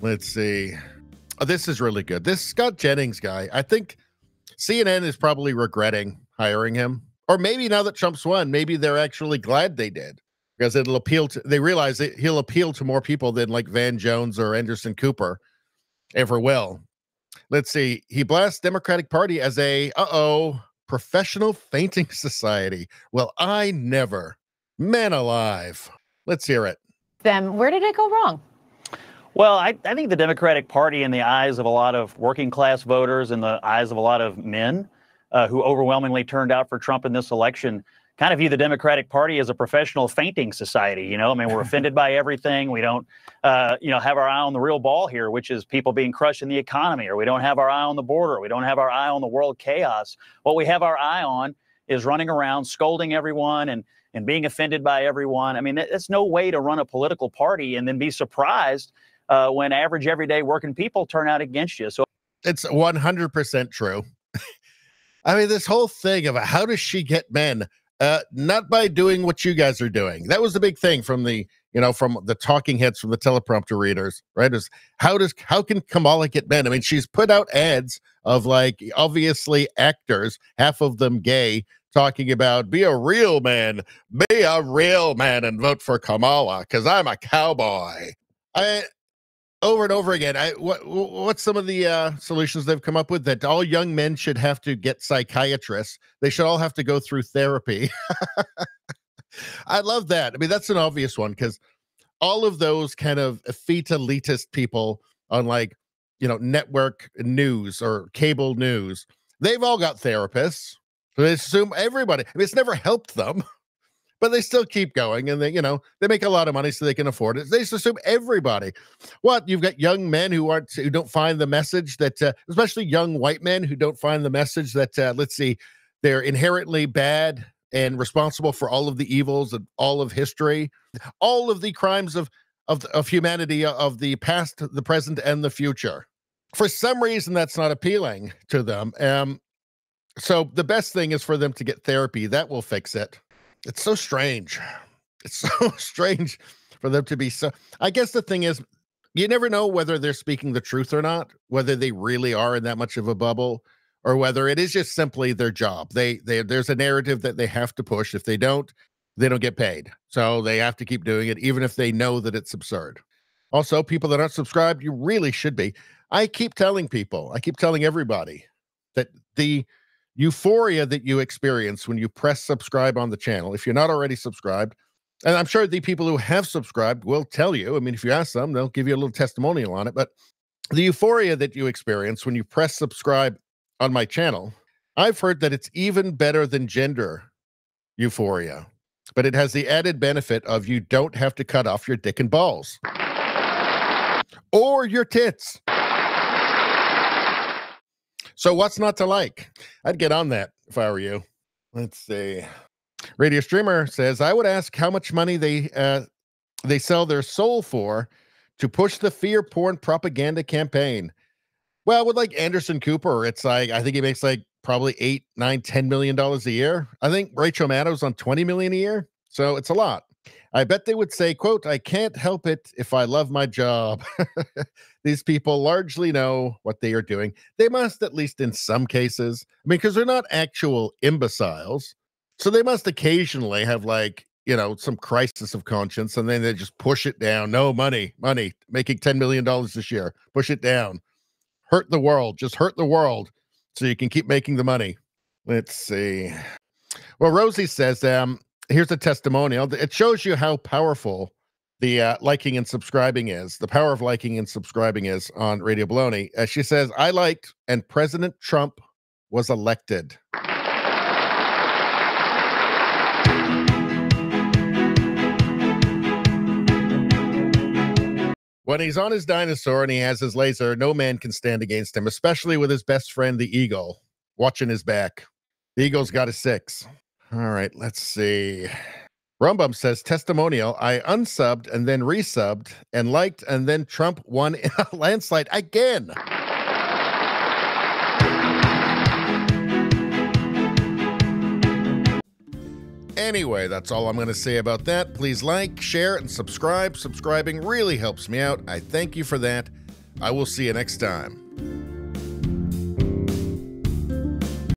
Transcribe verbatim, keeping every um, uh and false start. Let's see. Oh, this is really good. This Scott Jennings guy, I think C N N is probably regretting hiring him. Or maybe now that Trump's won, maybe they're actually glad they did, because it'll appeal to, they realize that he'll appeal to more people than like Van Jones or Anderson Cooper ever will. Let's see. He blasts Democratic Party as a, uh-oh, professional fainting society. Well, I never. Man alive. Let's hear it. Then where did it go wrong? Well, I, I think the Democratic Party, in the eyes of a lot of working class voters, in the eyes of a lot of men uh, who overwhelmingly turned out for Trump in this election, kind of view the Democratic Party as a professional fainting society. You know, I mean, we're offended by everything. We don't, uh, you know, have our eye on the real ball here, which is people being crushed in the economy, or we don't have our eye on the border. We don't have our eye on the world chaos. What we have our eye on is running around scolding everyone and and being offended by everyone. I mean, that's no way to run a political party and then be surprised uh, when average, everyday working people turn out against you. So it's one hundred percent true. I mean, this whole thing about how does she get men? Uh, not by doing what you guys are doing. That was the big thing from the, you know, from the talking heads, from the teleprompter readers, right? Is how does, how can Kamala get men? I mean, she's put out ads of like, obviously actors, half of them gay, talking about be a real man, be a real man and vote for Kamala because I'm a cowboy. I over and over again. I what what's some of the uh, solutions they've come up with? That all young men should have to get psychiatrists. They should all have to go through therapy. I love that. I mean, that's an obvious one because all of those kind of effete elitist people on like you know network news or cable news, they've all got therapists. They assume everybody. I mean, it's never helped them, but they still keep going, and they, you know, they make a lot of money so they can afford it. They just assume everybody. What you've got young men who aren't, who don't find the message that, uh, especially young white men who don't find the message that, uh, let's see, they're inherently bad and responsible for all of the evils and all of history, all of the crimes of of of humanity of the past, the present, and the future. For some reason, that's not appealing to them. Um. So the best thing is for them to get therapy. That will fix it. It's so strange. It's so strange for them to be so... I guess the thing is, you never know whether they're speaking the truth or not, whether they really are in that much of a bubble, or whether it is just simply their job. They, they, there's a narrative that they have to push. If they don't, they don't get paid. So they have to keep doing it, even if they know that it's absurd. Also, people that aren't subscribed, you really should be. I keep telling people, I keep telling everybody that the... euphoria that you experience when you press subscribe on the channel, if you're not already subscribed, and I'm sure the people who have subscribed will tell you, I mean, if you ask them, they'll give you a little testimonial on it, but the euphoria that you experience when you press subscribe on my channel, I've heard that it's even better than gender euphoria, but it has the added benefit of you don't have to cut off your dick and balls or your tits. So what's not to like? I'd get on that if I were you. Let's see. Radio Streamer says, I would ask how much money they uh, they sell their soul for to push the fear porn propaganda campaign. Well, with like Anderson Cooper, it's like, I think he makes like probably eight, nine, ten million dollars a year. I think Rachel Maddow's on twenty million dollars a year. So it's a lot. I bet they would say, quote, I can't help it if I love my job. These people largely know what they are doing. They must, at least in some cases, I mean, because they're not actual imbeciles. So they must occasionally have like, you know, some crisis of conscience, and then they just push it down. No money, money, making ten million dollars this year. Push it down. Hurt the world. Just hurt the world so you can keep making the money. Let's see. Well, Rosie says, um, here's a testimonial. It shows you how powerful the uh, liking and subscribing is, the power of liking and subscribing is on Radio Baloney. Uh, she says, I liked and President Trump was elected. When he's on his dinosaur and he has his laser, no man can stand against him, especially with his best friend, the eagle, watching his back. The eagle's got a six. All right, let's see. Rumbum says, testimonial, I unsubbed and then resubbed and liked, and then Trump won in a landslide again. Anyway, that's all I'm going to say about that. Please like, share, and subscribe. Subscribing really helps me out. I thank you for that. I will see you next time.